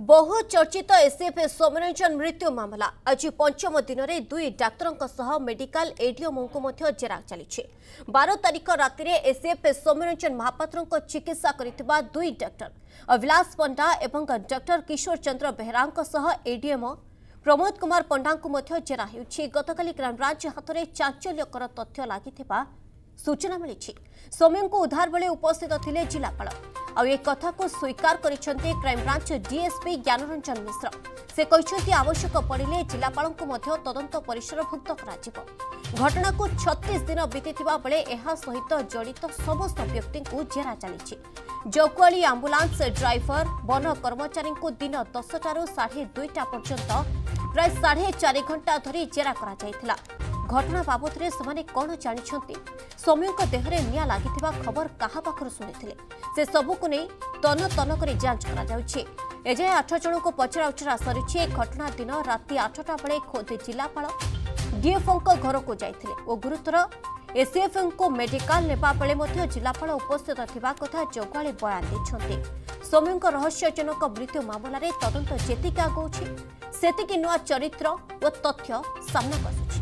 बहुचर्चित एसीएफ सौम्यरंजन मृत्यु मामला आज पंचम दिन में दुई डाक्तर मेडिकल एडीएमओं को जेरा चली 12 तारिख राति में एसीएफ सौम्यरंजन महापात्र चिकित्सा करथिबा दुई डाक्टर अभिलाष पंडा एवं डॉक्टर किशोर चंद्र बेहरा एडीएमओ प्रमोद कुमार पंडा को जेरा गतकाली क्राइमब्रांच हाथ में चांचल्यकर तथ्य लगी सूचना मिली। सौम्य को उद्धार बेले उपस्थित थे जिलापाल और एक कथा को स्वीकार करिसेंते क्राइमब्रांच डीएसपी ज्ञानरंजन मिश्रा। से कहते आवश्यक पड़े जिलापाल को तदंत परिसरभुक्त कर घटना को 36 दिन बीती बेले यह सहित जड़ित समस्त व्यक्ति को जेरा चली। जगुआली आंबुलांस ड्राइवर वन कर्मचारी को दिन 10टा रू 2:30 पर्यंत प्राय 4.5 घंटा धरी जेरा कर घटना बाबद में से कौन जानी सौम्यों देहरे निया लगी खबर क्या पाखर शुणी से सबूक नहीं तन तन कर जांच कराए 8 जन को पचरा उचरा सरी। घटना दिन राति 8टा बेले खोद जिलापाल डीएफओं घर को जाते और गुरुतर एसीएफ को मेडिकल नेबा बेले जिलापाल उपस्थित था कथा जगुआली बयान देते। सौम्यों रहस्यजनक मृत्यु मामलें तदंत जी आगे से नूआ चरित्र और तथ्य सामना आसुची।